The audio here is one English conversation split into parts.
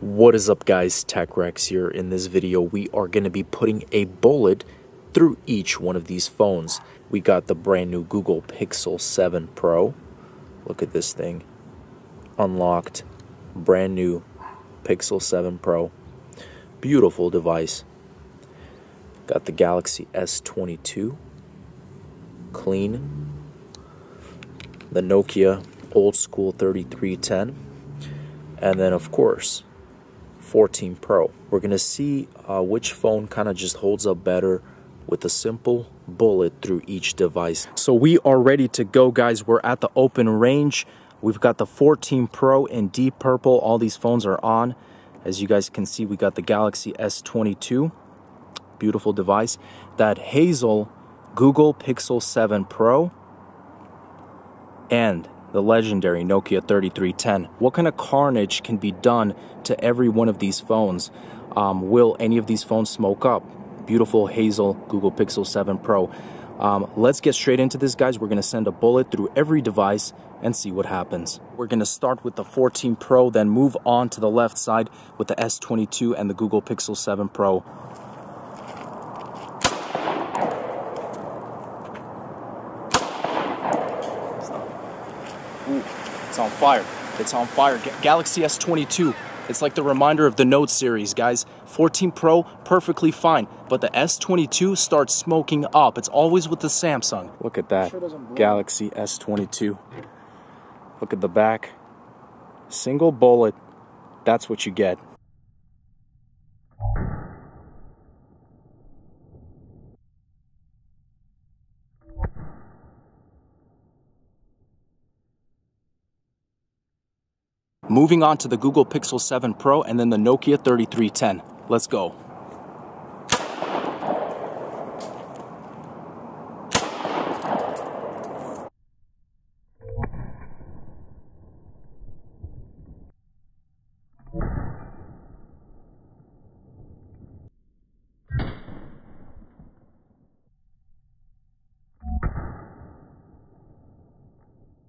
What is up, guys? TechRax here. In this video, we are going to be putting a bullet through each one of these phones. We got the brand new Google Pixel 7 Pro. Look at this thing. Unlocked. Brand new Pixel 7 Pro. Beautiful device. Got the Galaxy S22. Clean. The Nokia old school 3310. And then, of course, 14 Pro. We're going to see which phone kind of just holds up better with a simple bullet through each device. So we are ready to go, guys. We're at the open range. We've got the 14 Pro in deep purple. All these phones are on. As you guys can see, we got the Galaxy S22. Beautiful device. That hazel Google Pixel 7 Pro. And the legendary Nokia 3310. What kind of carnage can be done to every one of these phones? Will any of these phones smoke up? Beautiful hazel Google Pixel 7 Pro. Let's get straight into this, guys. We're gonna send a bullet through every device and see what happens. We're gonna start with the 14 Pro, then move on to the left side with the S22 and the Google Pixel 7 Pro. It's on fire. It's on fire. Galaxy S22. It's like the reminder of the Note series, guys. 14 Pro, perfectly fine. But the S22 starts smoking up. It's always with the Samsung. Look at that. Sure, Galaxy S22. Look at the back. Single bullet. That's what you get. Moving on to the Google Pixel 7 Pro and then the Nokia 3310. Let's go.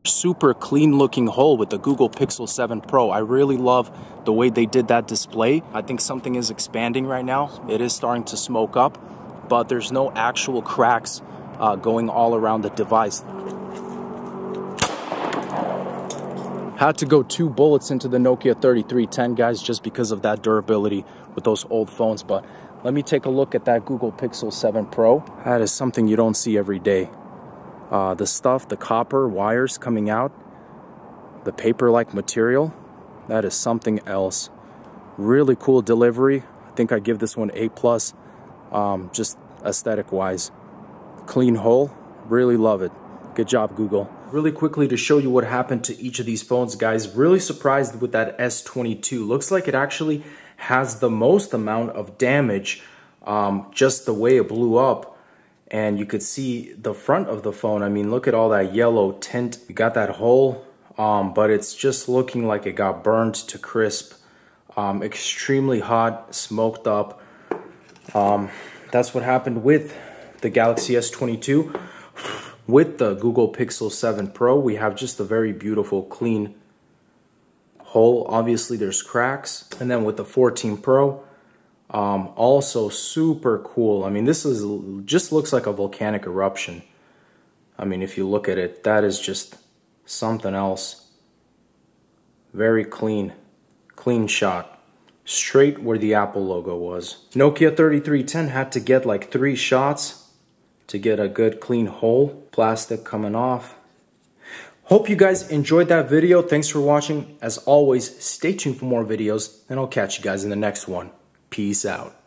Super clean looking hole with the Google Pixel 7 Pro. I really love the way they did that display. I think something is expanding right now. It is starting to smoke up, but there's no actual cracks going all around the device. Had to go two bullets into the Nokia 3310, guys, just because of that durability with those old phones. But let me take a look at that Google Pixel 7 Pro. That is something you don't see every day. The stuff, the copper wires coming out, the paper-like material, that is something else. Really cool delivery. I think I give this one A+, just aesthetic-wise. Clean hole, really love it. Good job, Google. Really quickly to show you what happened to each of these phones, guys. Really surprised with that S22. Looks like it actually has the most amount of damage, just the way it blew up. And you could see the front of the phone. I mean, look at all that yellow tint. You got that hole, but it's just looking like it got burned to crisp. Extremely hot, smoked up. That's what happened with the Galaxy S22. With the Google Pixel 7 Pro, we have just a very beautiful, clean hole. Obviously, there's cracks. And then with the 14 Pro, also super cool. I mean, this is just looks like a volcanic eruption. I mean, if you look at it, that is just something else. Very clean shot, straight where the Apple logo was. Nokia 3310 had to get like three shots to get a good clean hole. Plastic coming off. Hope you guys enjoyed that video. Thanks for watching. As always, stay tuned for more videos, and I'll catch you guys in the next one. Peace out.